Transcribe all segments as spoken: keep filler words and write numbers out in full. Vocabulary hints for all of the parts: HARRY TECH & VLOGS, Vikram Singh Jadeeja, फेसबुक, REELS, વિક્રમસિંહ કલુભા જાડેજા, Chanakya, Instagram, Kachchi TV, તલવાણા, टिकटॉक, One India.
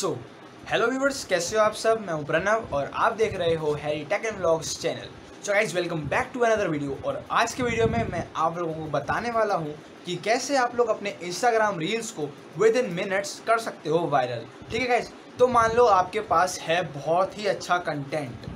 So hello viewers, कैसे हो आप सब। मैं हूं प्रणव और आप देख रहे हो Harry tech and vlogs channel. So guys, welcome back to another video. और आज के वीडियो में मैं आप लोगों को बताने वाला हूं कि कैसे आप लोग अपने इंस्टाग्राम रील्स को विद इन मिनट्स कर सकते हो वायरल। ठीक है गाइस, तो मान लो आपके पास है बहुत ही अच्छा कंटेंट।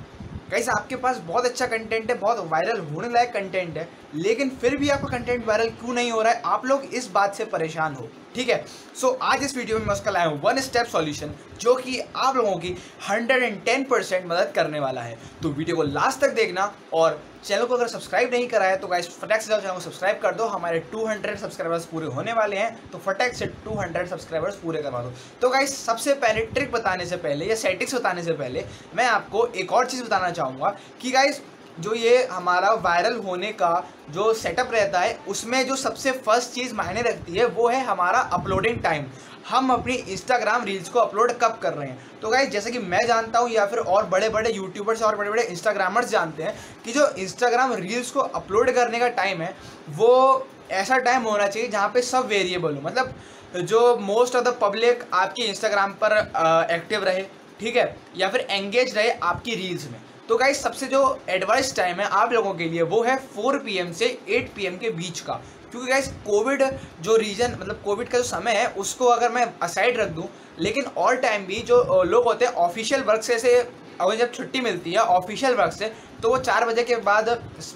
गाइस, आपके पास बहुत अच्छा कंटेंट है, बहुत वायरल होने लायक कंटेंट है, लेकिन फिर भी आपका कंटेंट वायरल क्यों नहीं हो रहा है, आप लोग इस बात से परेशान हो। ठीक है, सो so, आज इस वीडियो में मैं उसका लाया हूँ वन स्टेप सॉल्यूशन, जो कि आप लोगों की एक सौ दस परसेंट मदद करने वाला है। तो वीडियो को लास्ट तक देखना, और चैनल को अगर सब्सक्राइब नहीं करा है तो गाइस फटाक से जाओ चैनल को सब्सक्राइब कर दो। हमारे दो सौ सब्सक्राइबर्स पूरे होने वाले हैं, तो फटाक से दो सौ सब्सक्राइबर्स पूरे करवा दो। तो गाइस, सबसे पहले ट्रिक बताने से पहले या सेटिंग्स बताने से पहले मैं आपको एक और चीज़ बताना चाहूँगा कि गाइस, जो ये हमारा वायरल होने का जो सेटअप रहता है, उसमें जो सबसे फर्स्ट चीज़ मायने रखती है वो है हमारा अपलोडिंग टाइम। हम अपनी इंस्टाग्राम रील्स को अपलोड कब कर रहे हैं। तो गाइस, जैसे कि मैं जानता हूँ या फिर और बड़े बड़े यूट्यूबर्स और बड़े बड़े इंस्टाग्रामर्स जानते हैं कि जो इंस्टाग्राम रील्स को अपलोड करने का टाइम है वो ऐसा टाइम होना चाहिए जहाँ पे सब वेरिएबल हो, मतलब जो मोस्ट ऑफ द पब्लिक आपकी इंस्टाग्राम पर एक्टिव रहे, ठीक है, या फिर एंगेज रहे आपकी रील्स में। तो गाइस, सबसे जो एडवाइस टाइम है आप लोगों के लिए वो है चार पी एम से आठ पी एम के बीच का, क्योंकि गाइस कोविड जो रीजन, मतलब कोविड का जो समय है उसको अगर मैं असाइड रख दूं, लेकिन ऑल टाइम भी जो लोग होते हैं ऑफिशियल वर्क से से अगर जब छुट्टी मिलती है ऑफिशियल वर्क से, तो वो चार बजे के बाद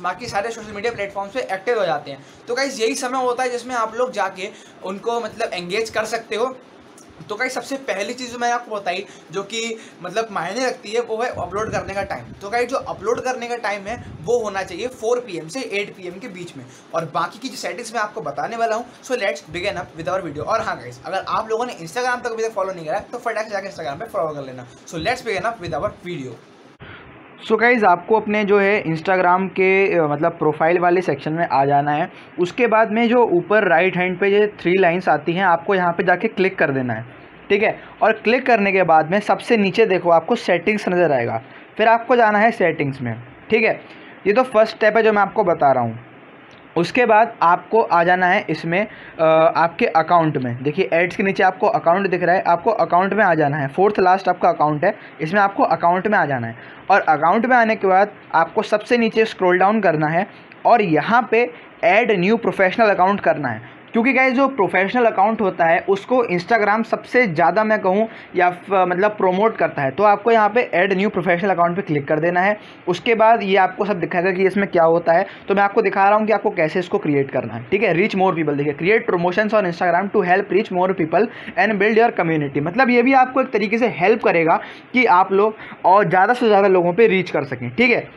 बाकी सारे सोशल मीडिया प्लेटफॉर्म्स पे एक्टिव हो जाते हैं। तो गाइस, यही समय होता है जिसमें आप लोग जाके उनको मतलब एंगेज कर सकते हो। तो गाइस, सबसे पहली चीज़ मैंने आपको बताई जो कि मतलब मायने रखती है वो है अपलोड करने का टाइम। तो गाइस, जो अपलोड करने का टाइम है वो होना चाहिए चार पी एम से आठ पी एम के बीच में, और बाकी की जो सेटिंग्स मैं आपको बताने वाला हूँ। So let's begin up with our video. और हाँ गाइस, अगर आप लोगों ने इंस्टाग्राम तक अभी तक फॉलो नहीं करा है तो फटाफट जाकर इंस्टाग्राम पर फॉलो कर लेना। So let's begin up with our video. So guys, आपको अपने जो है इंस्टाग्राम के मतलब प्रोफाइल वाले सेक्शन में आ जाना है। उसके बाद में जो ऊपर राइट हैंड पे ये थ्री लाइंस आती हैं, आपको यहाँ पे जाके क्लिक कर देना है, ठीक है। और क्लिक करने के बाद में सबसे नीचे देखो आपको सेटिंग्स नज़र आएगा, फिर आपको जाना है सेटिंग्स में, ठीक है। ये तो फर्स्ट स्टेप है जो मैं आपको बता रहा हूँ। उसके बाद आपको आ जाना है इसमें आ, आपके अकाउंट में। देखिए एड्स के नीचे आपको अकाउंट दिख रहा है, आपको अकाउंट में आ जाना है। फोर्थ लास्ट आपका अकाउंट है, इसमें आपको अकाउंट में आ जाना है। और अकाउंट में आने के बाद आपको सबसे नीचे स्क्रॉल डाउन करना है, और यहाँ पे ऐड न्यू प्रोफेशनल अकाउंट करना है, क्योंकि गाइस जो प्रोफेशनल अकाउंट होता है उसको इंस्टाग्राम सबसे ज़्यादा मैं कहूँ या मतलब प्रोमोट करता है। तो आपको यहाँ पे ऐड न्यू प्रोफेशनल अकाउंट पे क्लिक कर देना है। उसके बाद ये आपको सब दिखाएगा कि इसमें क्या होता है। तो मैं आपको दिखा रहा हूँ कि आपको कैसे इसको क्रिएट करना है, ठीक है। रीच मोर पीपल, देखिए create promotions on Instagram to help reach more people and build your community. मतलब ये भी आपको एक तरीके से हेल्प करेगा कि आप लोग और ज़्यादा से ज़्यादा लोगों पर रीच कर सकें, ठीक है।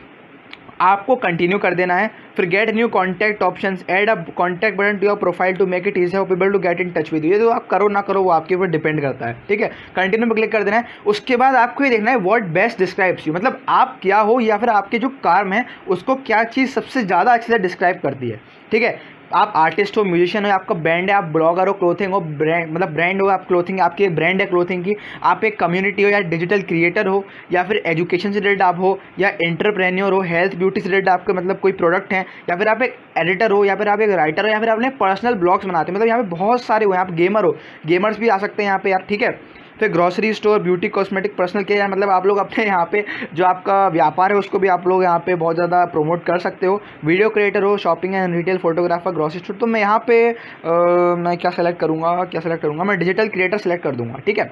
आपको कंटिन्यू कर देना है। फिर get new contact options, add a contact button to your profile to make it easy for people to get in touch with you. ये तो आप करो ना करो वो आपके ऊपर डिपेंड करता है, ठीक है। कंटिन्यू पर क्लिक कर देना है। उसके बाद आपको ये देखना है व्हाट बेस्ट डिस्क्राइब्स यू, मतलब आप क्या हो या फिर आपके जो काम है उसको क्या चीज़ सबसे ज़्यादा अच्छे से डिस्क्राइब करती है, ठीक है। आप आर्टिस्ट हो, म्यूजिशियन हो, आपका ब्रांड है, आप ब्लॉगर हो, क्लोथिंग हो, ब्रांड मतलब ब्रांड हो, आप क्लोथिंग आपकी एक ब्रांड है क्लोथिंग की, आप एक कम्युनिटी हो या डिजिटल क्रिएटर हो, या फिर एजुकेशन से रिलेटेड आप हो, या एंटरप्रेन्योर हो, हेल्थ ब्यूटी से रिलेटेड आपके मतलब कोई प्रोडक्ट है, या फिर आप एक एडिटर हो, या फिर आप एक राइटर हो, या फिर आपने पर्सनल ब्लॉग्स बनाते हैं, मतलब यहाँ पे बहुत सारे हुए हैं। आप गेमर हो, गेमर्स भी आ सकते हैं यहाँ पे यार, ठीक है। फिर grocery store, beauty, cosmetic, personal care, मतलब आप लोग अपने यहाँ पे जो आपका व्यापार है उसको भी आप लोग यहाँ पे बहुत ज़्यादा प्रमोट कर सकते हो। वीडियो क्रिएटर हो, shopping and retail, photographer, grocery store. तो मैं यहाँ पे आ, मैं क्या सेलेक्ट करूँगा क्या सेलेक्ट करूँगा मैं डिजिटल क्रिएटर सेलेक्ट कर दूँगा, ठीक है।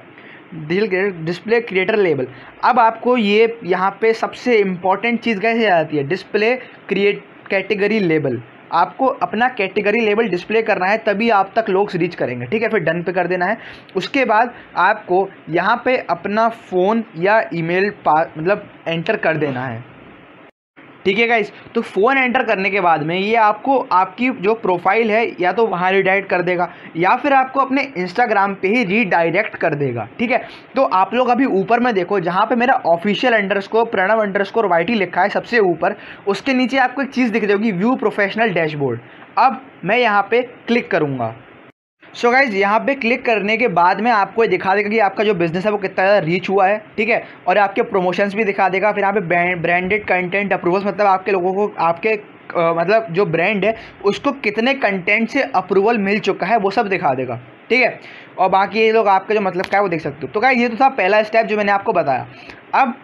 Digital creator, display creator level. अब आपको ये यहाँ पे सबसे इंपॉर्टेंट चीज़ कैसे आती है, डिस्प्ले क्रिएट कैटेगरी लेवल। आपको अपना कैटेगरी लेबल डिस्प्ले करना है, तभी आप तक लोग रीच करेंगे, ठीक है। फिर डन पे कर देना है। उसके बाद आपको यहाँ पे अपना फ़ोन या ईमेल पास मतलब एंटर कर देना है, ठीक है गाइस। तो फ़ोन एंटर करने के बाद में ये आपको आपकी जो प्रोफाइल है या तो वहाँ रिडायरेक्ट कर देगा या फिर आपको अपने इंस्टाग्राम पे ही रीडायरेक्ट कर देगा, ठीक है। तो आप लोग अभी ऊपर में देखो जहाँ पे मेरा official underscore Pranav underscore YT लिखा है सबसे ऊपर, उसके नीचे आपको एक चीज़ दिख रही होगी व्यू प्रोफेशनल डैशबोर्ड। अब मैं यहाँ पर क्लिक करूँगा। सो गाइज़, यहाँ पे क्लिक करने के बाद में आपको ये दिखा देगा कि आपका जो बिज़नेस है वो कितना ज़्यादा रीच हुआ है, ठीक है। और आपके प्रमोशंस भी दिखा देगा। फिर यहाँ पे ब्रांडेड कंटेंट अप्रूवल्स, मतलब आपके लोगों को आपके आ, मतलब जो ब्रांड है उसको कितने कंटेंट से अप्रूवल मिल चुका है वो सब दिखा देगा। ठीक है। और बाकी ये लोग आपका जो मतलब क्या है वो देख सकते हो। तो क्या ये तो था पहला स्टेप जो मैंने आपको बताया। अब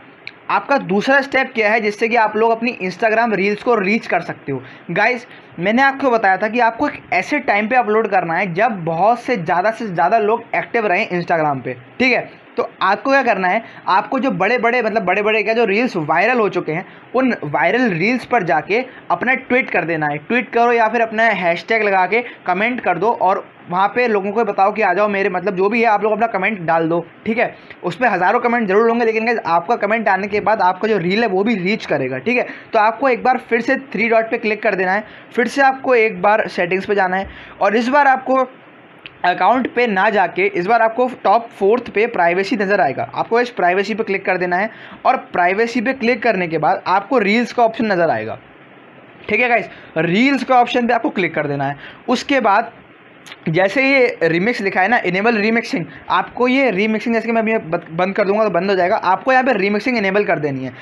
आपका दूसरा स्टेप क्या है जिससे कि आप लोग अपनी इंस्टाग्राम रील्स को रीच कर सकते हो। गाइस मैंने आपको बताया था कि आपको एक ऐसे टाइम पे अपलोड करना है जब बहुत से ज़्यादा से ज़्यादा लोग एक्टिव रहें इंस्टाग्राम पे, ठीक है। तो आपको क्या करना है, आपको जो बड़े बड़े मतलब बड़े बड़े क्या जो रील्स वायरल हो चुके हैं उन वायरल रील्स पर जाके अपना ट्वीट कर देना है। ट्वीट करो या फिर अपना हैशटैग लगा के कमेंट कर दो और वहाँ पे लोगों को बताओ कि आ जाओ मेरे मतलब जो भी है आप लोग अपना कमेंट डाल दो, ठीक है। उस पर हज़ारों कमेंट जरूर होंगे लेकिन गाइस आपका कमेंट आने के बाद आपका जो रील है वो भी रीच करेगा, ठीक है। तो आपको एक बार फिर से थ्री डॉट पे क्लिक कर देना है, फिर से आपको एक बार सेटिंग्स पे जाना है और इस बार आपको अकाउंट पे ना जाके इस बार आपको टॉप फोर्थ पे प्राइवेसी नज़र आएगा। आपको इस प्राइवेसी पे क्लिक कर देना है और प्राइवेसी पे क्लिक करने के बाद आपको रील्स का ऑप्शन नज़र आएगा, ठीक है गाइस। रील्स का ऑप्शन पे आपको क्लिक कर देना है। उसके बाद जैसे ये रीमिक्स लिखा है ना इनेबल रीमिक्सिंग, आपको ये रीमिक्सिंग जैसे कि मैं अभी बंद कर दूंगा तो बंद हो जाएगा, आपको यहाँ पे रीमिक्सिंग इनेबल कर देनी है।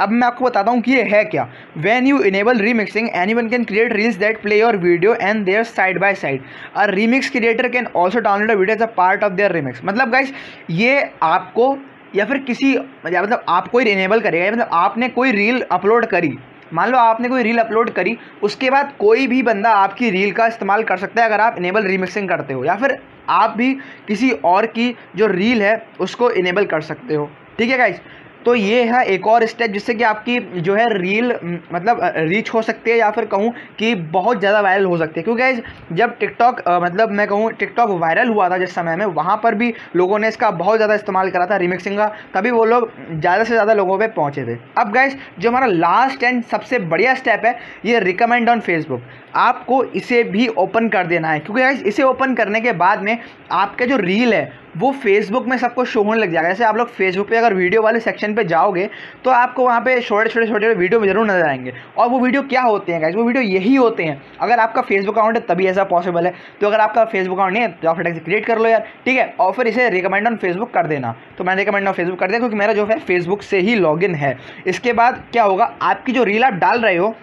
अब मैं आपको बताता हूँ कि ये है क्या। When you enable remixing anyone can create reels that play your video and their side by side a remix creator can also download a video as a part of their remix. मतलब guys ये आपको या फिर किसी मतलब आपको ही enable करेगा। मतलब आपने कोई रील अपलोड करी, मान लो आपने कोई रील अपलोड करी, उसके बाद कोई भी बंदा आपकी रील का इस्तेमाल कर सकता है अगर आप इनेबल रीमिक्सिंग करते हो, या फिर आप भी किसी और की जो रील है उसको इनेबल कर सकते हो, ठीक है गाइस। तो ये है एक और स्टेप जिससे कि आपकी जो है रील मतलब रीच हो सकती है या फिर कहूँ कि बहुत ज़्यादा वायरल हो सकती है। क्योंकि गाइस जब टिकटॉक मतलब मैं कहूँ टिकटॉक वायरल हुआ था जिस समय में, वहाँ पर भी लोगों ने इसका बहुत ज़्यादा इस्तेमाल करा था रिमिक्सिंग का, तभी वो लोग ज़्यादा से ज़्यादा लोगों पे पहुँचे थे। अब गाइस जो हमारा लास्ट एंड सबसे बढ़िया स्टेप है ये रिकमेंड ऑन फेसबुक, आपको इसे भी ओपन कर देना है। क्योंकि गाइस इसे ओपन करने के बाद में आपका जो रील है वो फेसबुक में सबको शो होने लग जाएगा। जैसे आप लोग फेसबुक पे अगर वीडियो वाले सेक्शन पे जाओगे तो आपको वहाँ पे छोटे छोटे छोटे वीडियो में जरूर नजर आएंगे। और वो वीडियो क्या होते हैं गाइस, वो वीडियो यही होते हैं। अगर आपका फेसबुक अकाउंट है तभी ऐसा पॉसिबल है, तो अगर आपका फेसबुक अकाउंट नहीं है तो आप फटाफट से क्रिएट कर लो यार, ठीक है। और फिर इसे रिकमेंड ऑन फेसबुक कर देना। तो मैंने रिकमेंड ऑन फेसबुक कर दिया क्योंकि मेरा जो है फेसबुक से ही लॉगिन है। इसके बाद क्या होगा, आपकी जो रील आप डाल रहे हो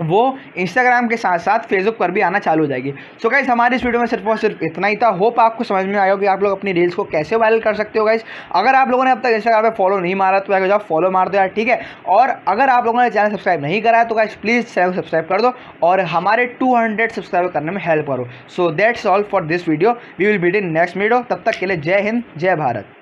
वो इंस्टाग्राम के साथ साथ फेसबुक पर भी आना चालू हो जाएगी। सो गाइस हमारे इस वीडियो में सिर्फ और सिर्फ इतना ही था। होप आपको समझ में आया कि आप लोग अपनी रील्स को कैसे वायरल कर सकते हो। गाइस अगर आप लोगों ने अब तक इंस्टाग्राम पे फॉलो नहीं मारा तो गाइस आप फॉलो मार दो यार, ठीक है। और अगर आप लोगों ने चैनल सब्सक्राइब नहीं करा है तो गाइस प्लीज़ चैनल को सब्सक्राइब कर दो और हमारे टू हंड्रेड सब्सक्राइब करने में हेल्प करो। So that's all for this video, we will beat in next video. तब तक के लिए जय हिंद जय भारत।